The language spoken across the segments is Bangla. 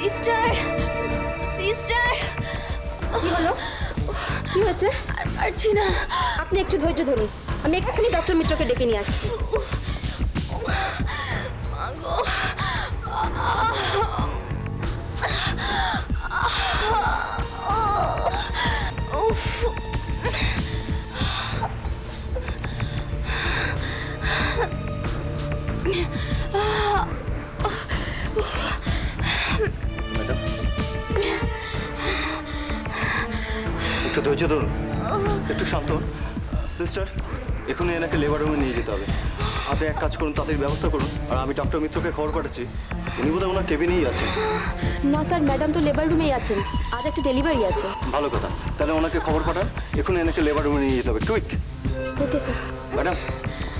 सिस्टर सिस्टर কি হলো কি হয়েছে আর পারছি না আপনি একটু ধৈর্য ধরুন আমি এক্ষুনি ডক্টর মিত্রকে ডেকে নিয়ে আসছি মাগো উফ একটু ধৈর্য ধরুন একটু শান্ত হন সিস্টার এখনই এনাকে লেবার রুমে নিয়ে যেতে হবে আপনি এক কাজ করুন তাড়াতাড়ি ব্যবস্থা করুন আর আমি ডক্টর মিত্রকে খবর পাঠাচ্ছি উনি বোধহয় ওনার কেবিনেই আছেন না স্যার ম্যাডাম তো লেবার রুমেই আছেন আজ একটা ডেলিভারি আছে ভালো কথা তাহলে ওনাকে খবর পাঠান এখনই এনাকে লেবার রুমে নিয়ে যেতে হবে quick okay sir madam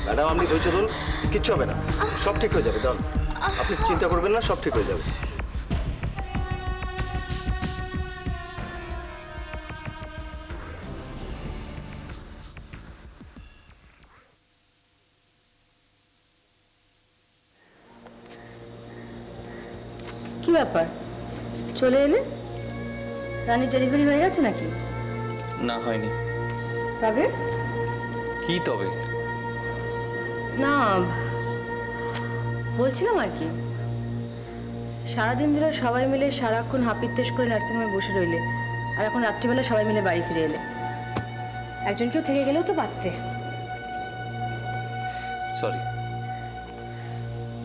madam আপনি ধৈর্য ধরুন কিচ্ছু হবে না সব ঠিক হয়ে যাবে দাঁড়ান আপনি চিন্তা করবেন না সব ঠিক হয়ে যাবে কি ব্যাপার চলে এলে রানী ডেলিভারি হয়ে গেছে নাকি না হয়নি তবে কি তবে না বলছিলাম আর কি সারাদিন ধরে সবাই মিলে সারাক্ষণ হাপিত্তেশ করে নার্সিংহোমে বসে রইলে আর এখন রাত্রিবেলা সবাই মিলে বাড়ি ফিরে এলে একজন কেউ থেকে গেলেও তো পারতে সরি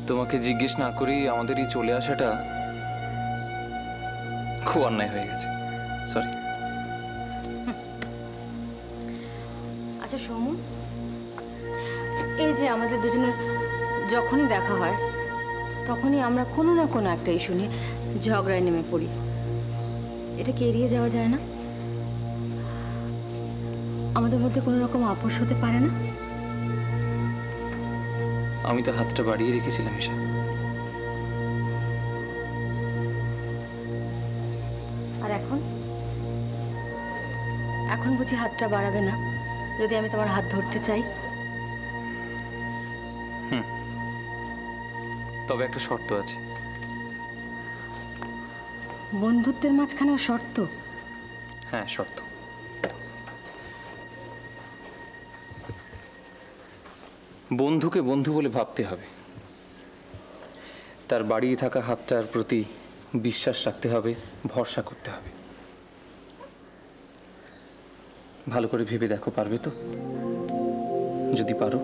তোমাকে জিজ্ঞেস না করেই আমাদের এই চলে আসাটা খুব অন্যায় হয়ে গেছে সরি আচ্ছা সোমু এই যে আমাদের দুজনের যখনই দেখা হয় তখনই আমরা কোনো না কোনো একটা ইস্যু নিয়ে ঝগড়ায় নেমে পড়ি এটা কি এড়িয়ে যাওয়া যায় না আমাদের মধ্যে কোনো রকম আপোষ হতে পারে না আমি তো হাতটা বাড়িয়ে রেখেছিলাম এসা আর এখন এখন বুঝি হাতটা বাড়াবে না যদি আমি তোমার হাত ধরতে চাই তবে একটা শর্ত আছে বন্ধুত্বের মাঝখানেও শর্ত হ্যাঁ শর্ত বন্ধুকে বন্ধু বলে ভাবতে হবে তার বাড়িয়ে থাকা হাতটার প্রতি বিশ্বাস রাখতে হবে ভরসা করতে হবে ভালো করে ভেবে দেখো পারবে তো যদি পারো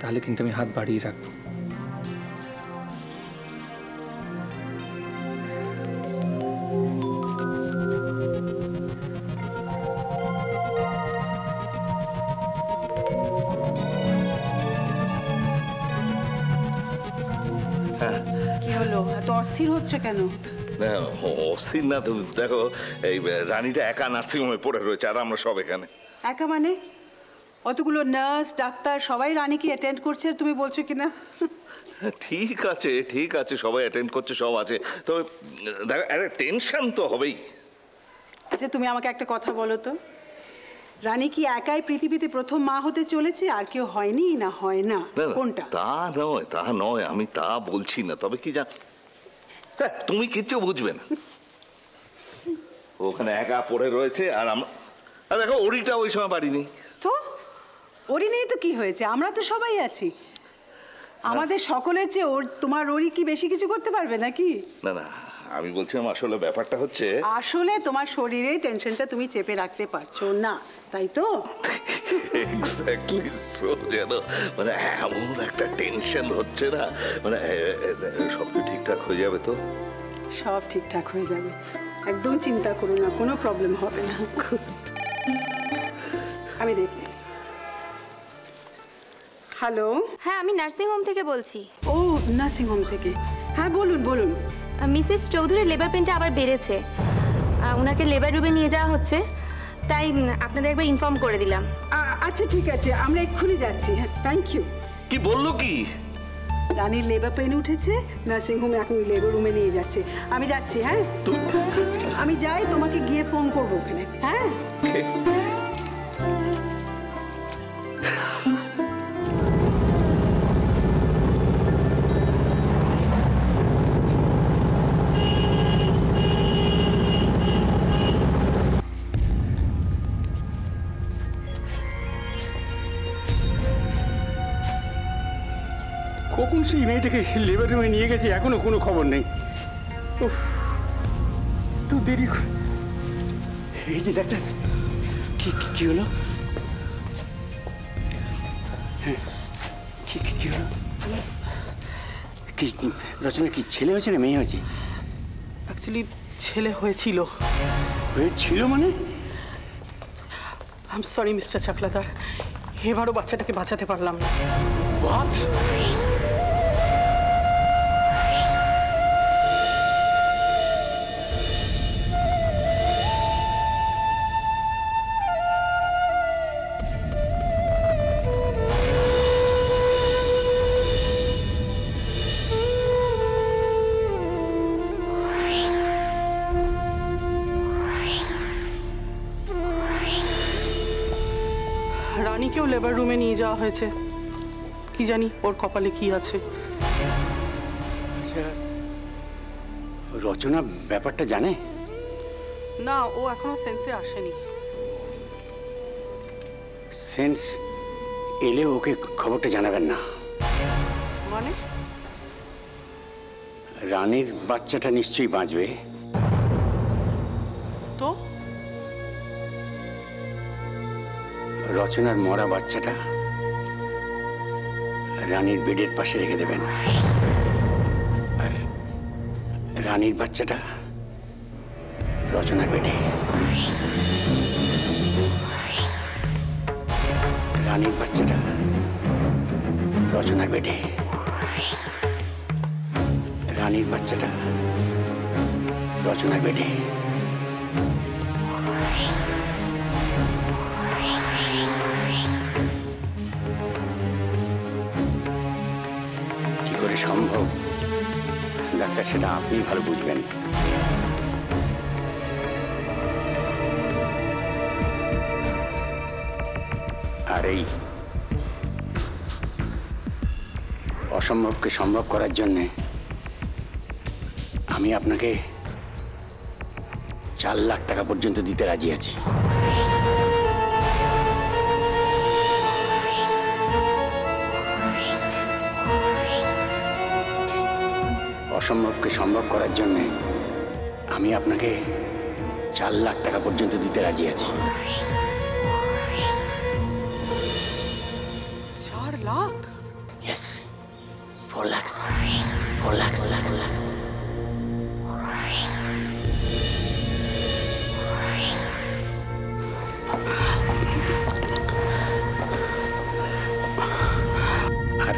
তাহলে কিন্তু আমি হাত বাড়িয়ে রাখবো অস্থির হচ্ছে কেন না অস্থির না তো দেখো এই রানীটা একা নার্সিংহোমে পড়ে রয়েছে আর আমরা সব এখানে একা মানে অতগুলো নার্স ডাক্তার সবাই রানীকে অ্যাটেন্ড করছে তুমি বলছো কিনা ঠিক আছে সবাই অ্যাটেন্ড করছে সব আছে তবে দেখো আরে টেনশন তো হবেই আচ্ছা তুমি আমাকে একটা কথা বলো তো রানী কি একাই পৃথিবীতে প্রথম মা হতে চলেছে আর কেউ হয়নি না হয় না কোনটা তা নয় আমি তা বলছি না তবে কি জানো তুমি কিচ্ছু বুঝবে না ওখানে একা পড়ে রয়েছে আর আমরা দেখো ওরিটা ওই সময় বাড়ি নেই তো ওরি নেই তো কি হয়েছে আমরা তো সবাই আছি আমাদের সকলের চেয়ে ওর তোমার ওরি কি বেশি কিছু করতে পারবে নাকি না না আমি বলছিলাম আসলে ব্যাপারটা হচ্ছে আসলে তোমার শরীরে টেনশনটা তুমি চেপে রাখতে পারছো না তাই তো এক্স্যাক্টলি সো জানো মানে এমন একটা টেনশন হচ্ছে না মানে সব ঠিকঠাক হয়ে যাবে তো সব ঠিকঠাক হয়ে যাবে একদম চিন্তা করো না কোনো প্রবলেম হবে না আমি দেখছি হ্যালো হ্যাঁ আমি নার্সিংহোম থেকে বলছি ও নার্সিংহোম থেকে হ্যাঁ বলুন বলুন মিসেস চৌধুরীর লেবার পেনটা আবার বেড়েছে ওনাকে লেবার রুমে নিয়ে যাওয়া হচ্ছে তাই আপনাদের একবার ইনফর্ম করে দিলাম আচ্ছা ঠিক আছে আমরা এক্ষুনি যাচ্ছি হ্যাঁ থ্যাংক ইউ কি বললো কি রানীর লেবার পেন উঠেছে নার্সিং হোমে এখন লেবার রুমে নিয়ে যাচ্ছে আমি যাচ্ছি হ্যাঁ আমি যাই তোমাকে গিয়ে ফোন করবো ওখানে হ্যাঁ সেই মেয়েটাকে লেবার রুমে নিয়ে গেছে, এখনো কোনো খবর নেই। তো দেরি এই যে ডাক্তার, কি হলো? হ্যাঁ, কি হলো? কি রচনা, কি ছেলে হয়েছে না মেয়ে হয়েছে? অ্যাকচুয়ালি ছেলে হয়েছিল। হয়েছিল মানে? I am sorry mister Chakladar, এবারও বাচ্চাটাকে বাঁচাতে পারলাম না। রানীকেও লেবার রুমে নিয়ে যাওয়া হয়েছে, কি জানি ওর কপালে কি আছে। রচনা ব্যাপারটা জানে না, ও এখনো সেন্সে আসেনি। সেন্স এলে ওকে খবরটা জানাবেন না। মানে? রানীর বাচ্চাটা নিশ্চয়ই বাঁচবে। তো রচনার মরা বাচ্চাটা রানীর বেডের পাশে রেখে দেবেন, আর রানীর বাচ্চাটা রচনার বেডে। রানীর বাচ্চাটা রচনার বেডে। রানীর বাচ্চাটা রচনার বেডে। সম্ভব ডাক্তার, সেটা আপনি ভালো বুঝবেন। আর এই অসম্ভবকে সম্ভব করার জন্যে আমি আপনাকে 4 লাখ টাকা পর্যন্ত দিতে রাজি আছি। অসম্ভবকে সম্ভব করার জন্যে আমি আপনাকে 4 লাখ টাকা পর্যন্ত দিতে রাজি আছি। 4 লাখ? Yes, 4 lakhs, 4 lakhs. আর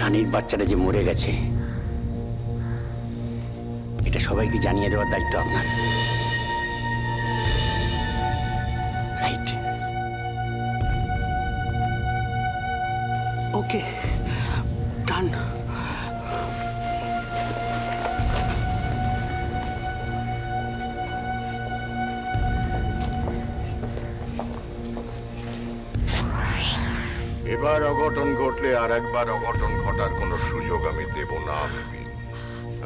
রানীর বাচ্চাটা যে মরে গেছে, সবাইকে জানিয়ে দেওয়ার দায়িত্ব আপনার। Right, okay, done. এবার অঘটন ঘটলে আর একবার অঘটন ঘটার কোনো সুযোগ আমি দেব না।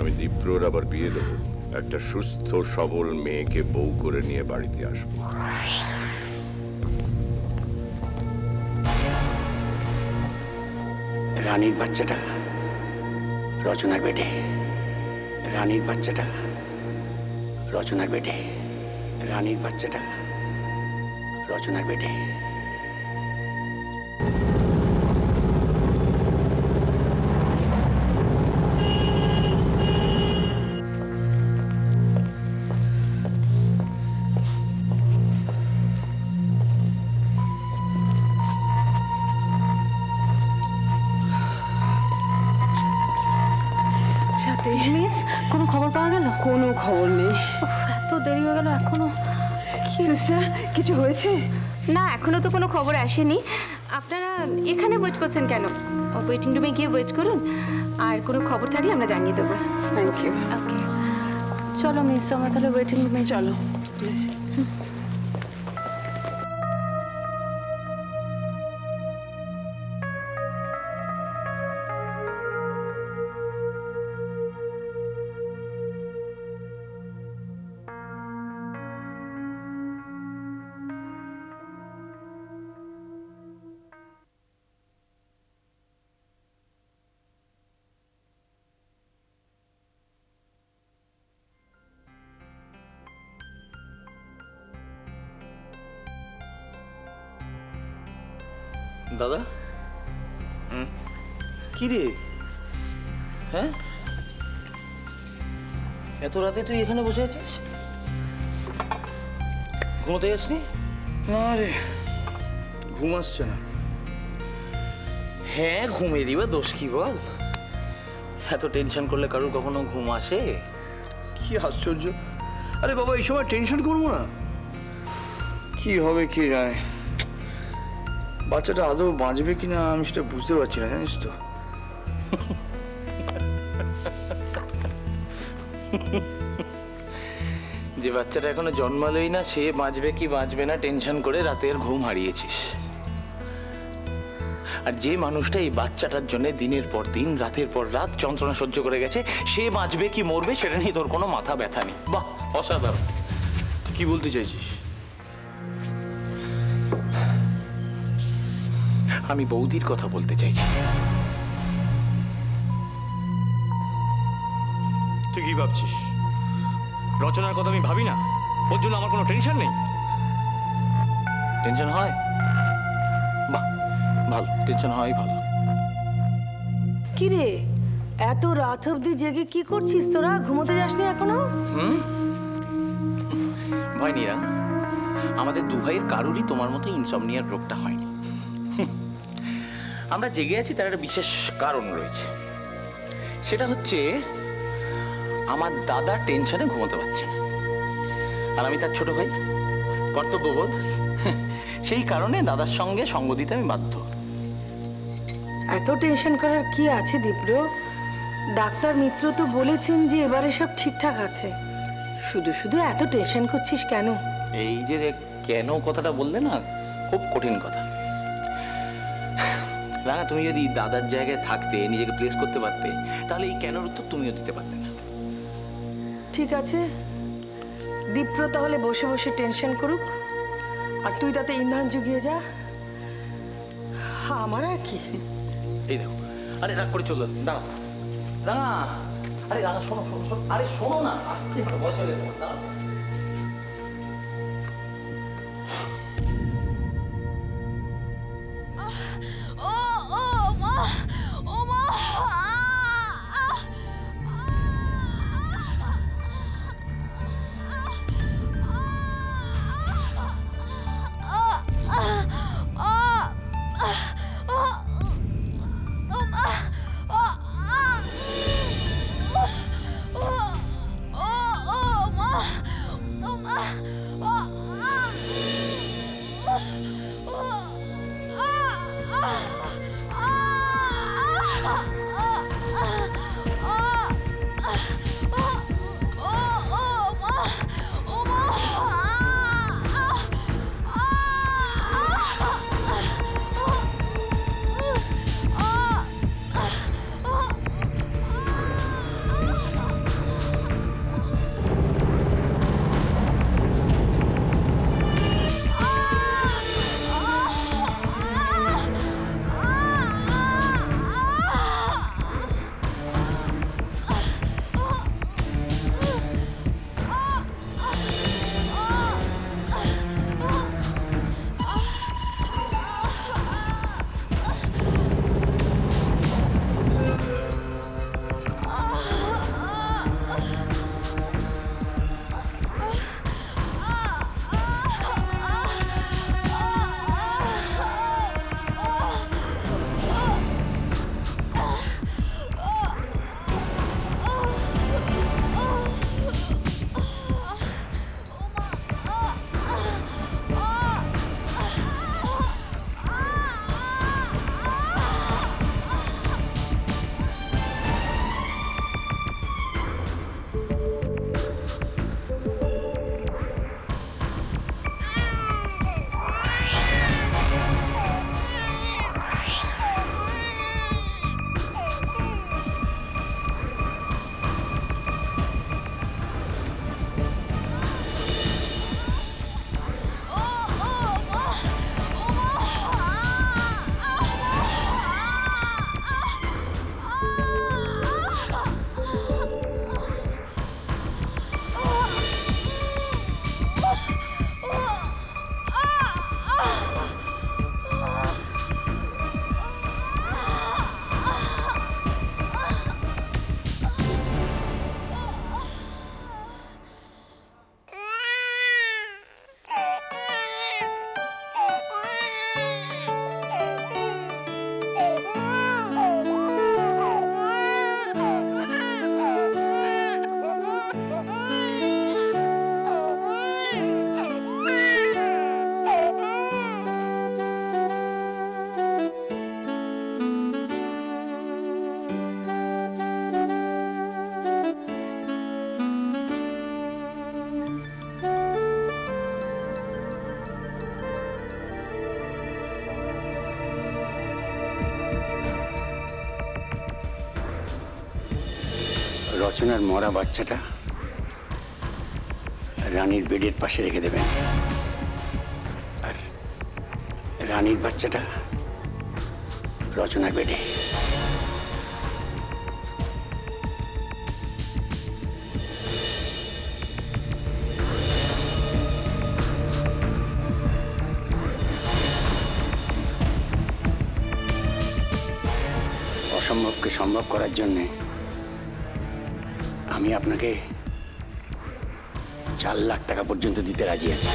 আমি দীপ্রর আবার বিয়ে দেবো, একটা সুস্থ সবল মেয়েকে বউ করে নিয়ে বাড়িতে আসবো। রানীর বাচ্চাটা রচনার বেডে। রানীর বাচ্চাটা রচনার বেডে। রানীর বাচ্চাটা রচনার বেডে। কোনো খবর পাওয়া গেল? কোনো খবর নেই। এত দেরি হয়ে গেল এখনো। সিস্টার, কিছু হয়েছে না? এখনো তো কোনো খবর আসেনি। আপনারা এখানে ওয়েট করছেন কেন? ওয়েটিং রুমে গিয়ে ওয়েট করুন, আর কোনো খবর থাকলে আমরা জানিয়ে দেবো। Thank you. ওকে, চলো মিস, আমরা তাহলে ওয়েটিং রুমে চলো। দাদা কি রে, হ্যাঁ এত রাতে তুই এখানে বসে আছিস? ঘুমোতে আসনি? না রে ঘুম আসছে না। হ্যাঁ ঘুমেরই বা দোষ কি বল, এত টেনশন করলে কারোর কখনো ঘুম আসে? কি আশ্চর্য, আরে বাবা এই সময় টেনশন করবো না? কি হবে কি জানে, বাচ্চাটা আদৌ বাঁচবে কিনা আমি সেটা বুঝতে পারছি না জানিস তো। যে বাচ্চাটা এখনো জন্মালোই না সে বাঁচবে কি বাঁচবে না টেনশন করে রাতের ঘুম হারিয়েছিস, আর যে মানুষটা এই বাচ্চাটার জন্য দিনের পর দিন রাতের পর রাত যন্ত্রণা সহ্য করে গেছে সে বাঁচবে কি মরবে সেটা নিয়ে তোর কোনো মাথা ব্যথা নেই। বাহ অসাধারণ। কি বলতে চাইছিস? আমি বৌদির কথা বলতে চাইছি। তুই কি ভাবছিস রচনার কথা আমি ভাবি না? ওর জন্য আমার কোনো টেনশন নেই। টেনশন হয়? বাহ ভালো, টেনশন হয় ভালো। কি রে এত রাত অবধি জেগে কি করছিস তোরা? ঘুমোতে যাসনি এখনো? ভয় নেই রা, আমাদের দু ভাইয়ের কারোরই তোমার মতো ইনসমনিয়ার রোগটা হয়নি। আমরা জেগে আছি তার একটা বিশেষ কারণ রয়েছে, সেটা হচ্ছে আমার দাদা টেনশনে ঘুমোতে পারছে না, আর আমি তার ছোট ভাই, কর্তব্যবোধ, সেই কারণে দাদার সঙ্গে সঙ্গ দিতে আমি বাধ্য। এত টেনশন করার কি আছে দীপ্র? ডাক্তার মিত্র তো বলেছেন যে এবারে সব ঠিকঠাক আছে, শুধু শুধু এত টেনশন করছিস কেন? এই যে কেন কথাটা বললে না, খুব কঠিন কথা রাঙা। তুমি যদি দাদার জায়গায় থাকতে, নিজেকে প্লেস করতে পারতে, তাহলে এই কেনর উত্তর তুমিও দিতে পারতে না। ঠিক আছে দীপ্র তাহলে বসে বসে টেনশন করুক, আর তুই তাতে ইন্ধন জুগিয়ে যা, আমার আর কি। এই দেখো আরে রাগ করে চল, দাঁড়া রাঙা, আরে রাঙা শোনো শোনো, আরে শোনো না, আসতে বসে দাঁড়া। रचनार मरा बाच्चाटा रानीर बेडेर पाशे रेखे देबेन आर रानीर बाच्चाटा रचनार बेडे असम्भव के सम्भव करार जन्य आमी आपनाके 4 लाख টাকা पर्यन्त दीते राजी आछि।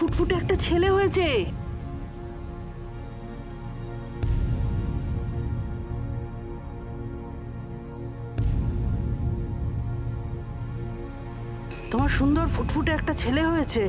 सुंदर फुटफुटे एक छेले हुए जे तुम्हार सुंदर फुटफुटे एक छेले हुए जे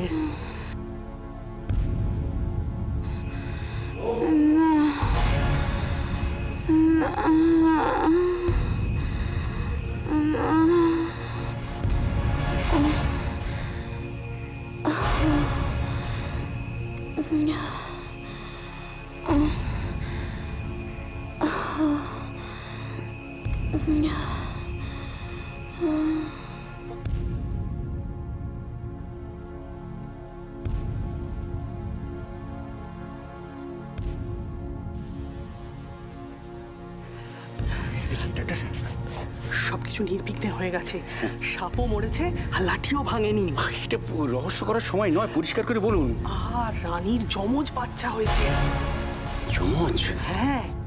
सबकिছু নির্বিঘ্নে হয়ে গেছে। সাপও মরেছে আর লাঠিও ভাঙেনি। এটা রহস্য করার সময় নয়, পরিষ্কার করে বলুন। আর রানীর যমজ বাচ্চা হয়েছে। যমজ? হ্যাঁ।